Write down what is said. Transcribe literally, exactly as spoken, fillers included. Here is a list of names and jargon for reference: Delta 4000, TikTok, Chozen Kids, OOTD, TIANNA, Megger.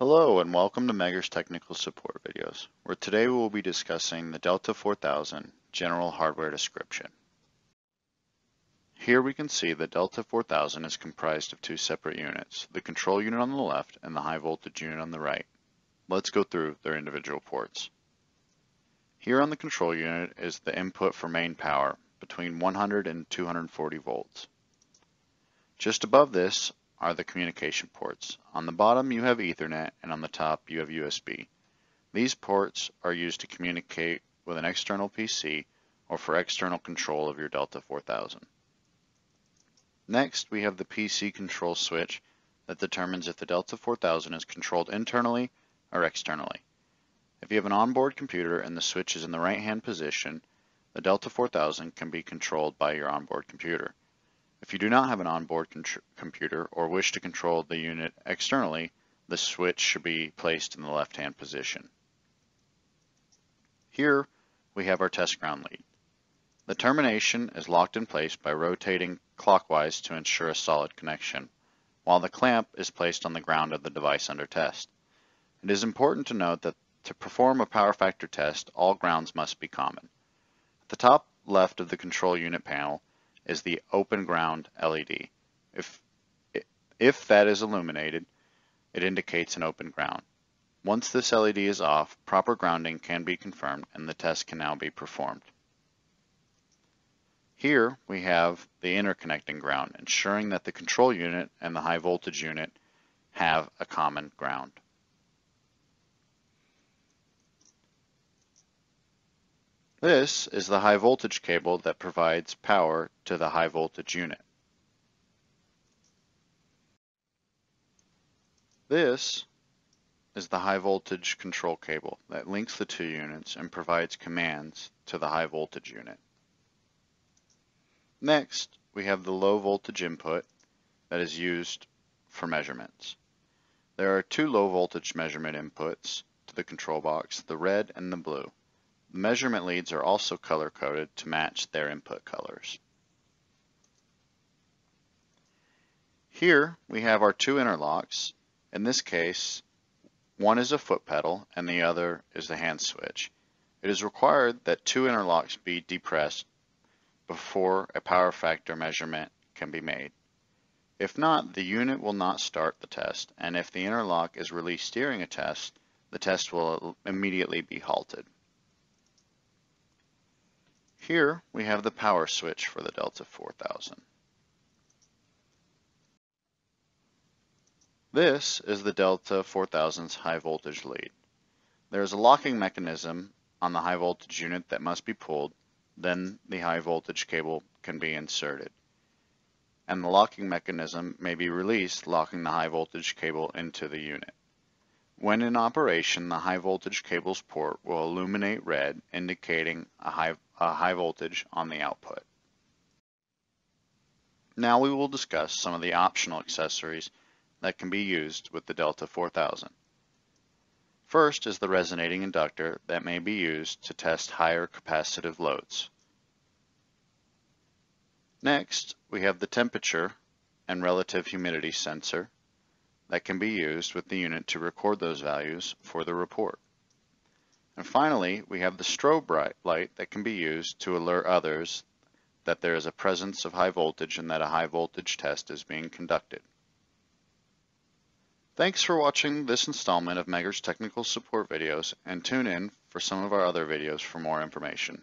Hello and welcome to Megger's technical support videos, where today we will be discussing the Delta four thousand general hardware description. Here we can see the Delta four thousand is comprised of two separate units, the control unit on the left and the high voltage unit on the right. Let's go through their individual ports. Here on the control unit is the input for main power between one hundred and two hundred forty volts. Just above this are the communication ports. On the bottom you have Ethernet and on the top you have U S B. These ports are used to communicate with an external P C or for external control of your Delta four thousand. Next we have the P C control switch that determines if the Delta four thousand is controlled internally or externally. If you have an onboard computer and the switch is in the right hand position, the Delta four thousand can be controlled by your onboard computer. If you do not have an onboard computer or wish to control the unit externally, the switch should be placed in the left-hand position. Here we have our test ground lead. The termination is locked in place by rotating clockwise to ensure a solid connection, while the clamp is placed on the ground of the device under test. It is important to note that to perform a power factor test, all grounds must be common. At the top left of the control unit panel is the open ground L E D. If, if that is illuminated, it indicates an open ground. Once this L E D is off, proper grounding can be confirmed and the test can now be performed. Here we have the interconnecting ground, ensuring that the control unit and the high voltage unit have a common ground. This is the high voltage cable that provides power to the high voltage unit. This is the high voltage control cable that links the two units and provides commands to the high voltage unit. Next, we have the low voltage input that is used for measurements. There are two low voltage measurement inputs to the control box, the red and the blue. The measurement leads are also color-coded to match their input colors. Here we have our two interlocks. In this case, one is a foot pedal and the other is the hand switch. It is required that two interlocks be depressed before a power factor measurement can be made. If not, the unit will not start the test, and if the interlock is released during a test, the test will immediately be halted. Here we have the power switch for the Delta four thousand. This is the Delta four thousand's high voltage lead. There is a locking mechanism on the high voltage unit that must be pulled, then the high voltage cable can be inserted. And the locking mechanism may be released, locking the high voltage cable into the unit. When in operation, the high voltage cable's port will illuminate red, indicating a high, a high voltage on the output. Now we will discuss some of the optional accessories that can be used with the Delta four thousand. First is the resonating inductor that may be used to test higher capacitive loads. Next, we have the temperature and relative humidity sensor that can be used with the unit to record those values for the report. And finally, we have the strobe light that can be used to alert others that there is a presence of high voltage and that a high voltage test is being conducted. Thanks for watching this installment of Megger's technical support videos, and tune in for some of our other videos for more information.